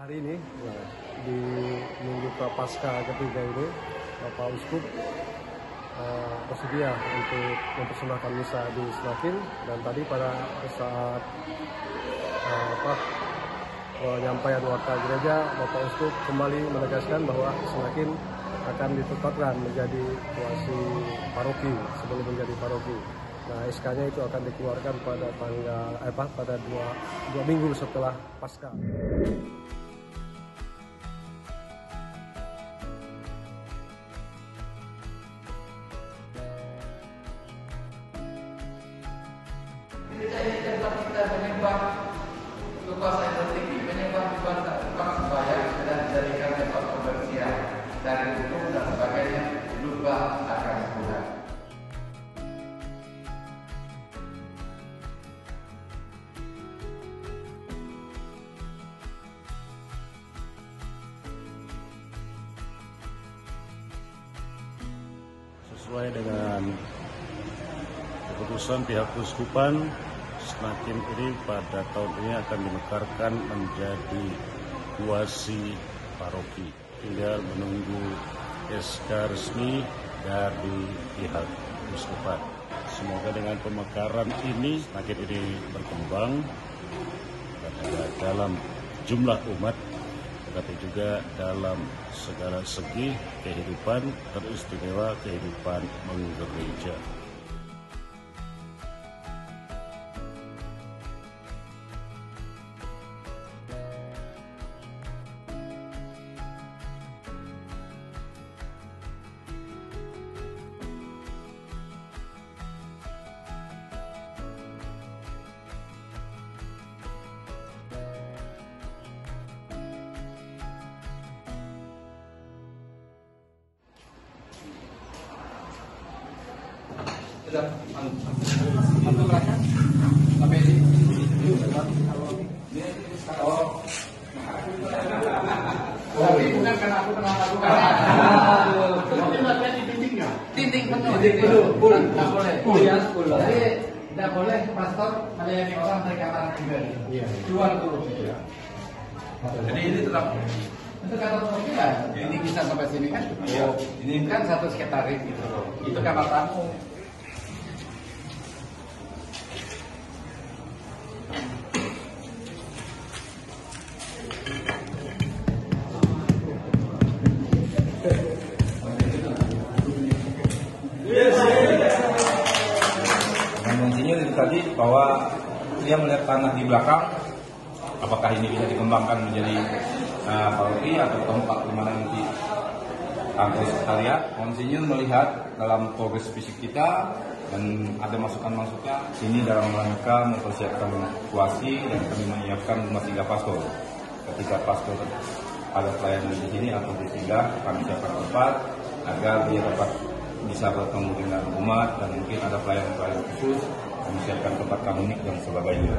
Hari ini, di minggu prapaskah ketiga ini, Bapak Uskup bersedia untuk mempersembahkan misa di Senakin, dan tadi pada saat penyampaian warta gereja, Bapak Uskup kembali menegaskan bahwa Senakin akan ditetapkan menjadi kuasi paroki sebelum menjadi paroki. Nah, SK-nya itu akan dikeluarkan pada tanggal pada dua minggu setelah pasca. Gereja ini tetap kita menyembah kekuasaan tertinggi, menyembah Tuhan sebaya dan menjadikan tempat pembersihan dari hukum dan sebagainya, lupa akan Tuhan. Sesuai dengan keputusan pihak Keuskupan, Senakin ini pada tahun ini akan dimekarkan menjadi kuasi paroki. Tinggal menunggu SK resmi dari pihak Keuskupan. Semoga dengan pemekaran ini Senakin ini berkembang dalam jumlah umat, tetapi juga dalam segala segi kehidupan, teristimewa kehidupan menggereja. Tapi bukan karena aku pernah lakukan. Tapi latihan di dindingnya. Dinding penuh. Tidak boleh. Jadi tidak boleh pastor melayani orang dari kamar pribadi. Jadi ini tetap. Itu kantor kopi kan? Ini bisa sampai sini kan? Ini kan satu sekretaris gitu. Itu kamar tamu. Monsinyur itu tadi bahwa dia melihat tanah di belakang, apakah ini bisa dikembangkan menjadi paroki atau tempat di mana nanti kantor sekretariat. Monsinyur melihat dalam progres fisik kita dan ada masukan-masukan ini dalam rangka mempersiapkan kuasi, dan kami menyiapkan rumah singgah pastor. Ketika pastor ada pelayanan di sini atau di singgah, kami siapkan tempat agar dia dapat bisa bertemu dengan umat, dan mungkin ada pelayanan-pelayanan khusus, mempersiapkan tempat komunik dan sebagainya.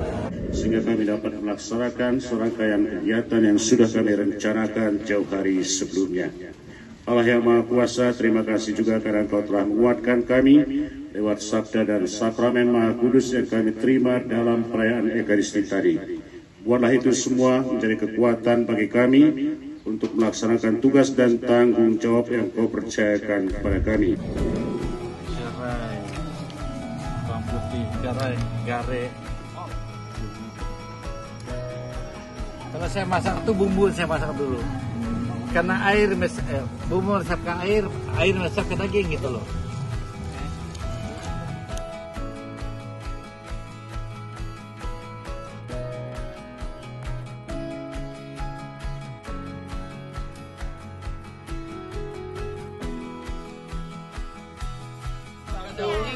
Sehingga kami dapat melaksanakan serangkaian kegiatan yang sudah kami rencanakan jauh hari sebelumnya. Allah yang Maha Kuasa, terima kasih juga karena Engkau telah menguatkan kami lewat sabda dan sakramen Maha Kudus yang kami terima dalam perayaan Ekaristi tadi. Buatlah itu semua menjadi kekuatan bagi kami untuk melaksanakan tugas dan tanggung jawab yang Kau percayakan kepada kami. Garai. Kalau saya masak itu bumbu saya masak dulu. Karena air bumbu resep ke air, air resep ke daging gitu loh.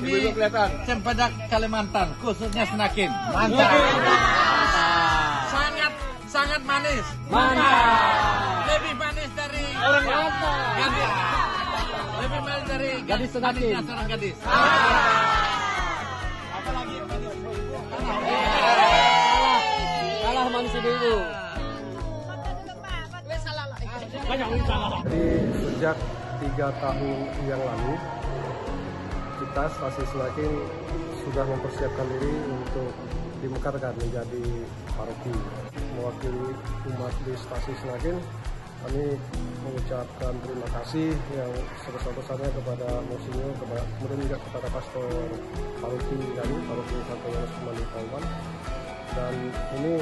Ini Cempedak Kalimantan, khususnya Senakin. Mantap. Sangat manis. Mantap. Lebih manis dari gadis. Lebih manis dari gadis Senakin. Seorang gadis. Apalagi kalah manis dulu. Jadi sejak 3 tahun yang lalu, kita stasi Senakin sudah mempersiapkan diri untuk dimekarkan menjadi paroki. mewakili umat di stasiun Senakin, kami mengucapkan terima kasih yang sebesar-besarnya kepada Monsinyur, kemudian juga kepada Pastor PAROKI kami, PAROKI Santo Yohanes Imanul. Dan ini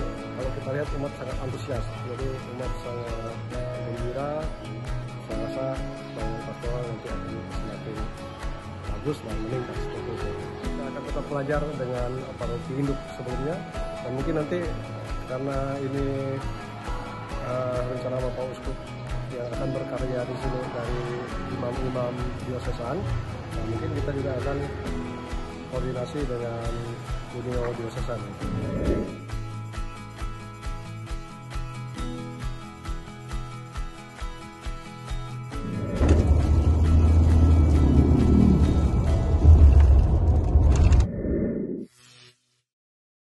kalau kita lihat umat sangat antusias, jadi umat sangat gembira. Saya rasa bahwa Pastor nanti akan semakin bagus dan meningkat seperti itu. Kita akan tetap belajar dengan PAROKI induk sebelumnya, dan mungkin nanti karena ini rencana Bapak Uskup yang akan berkarya di sini dari imam-imam diosesan, nah, mungkin kita juga akan koordinasi dengan dunia diosesan.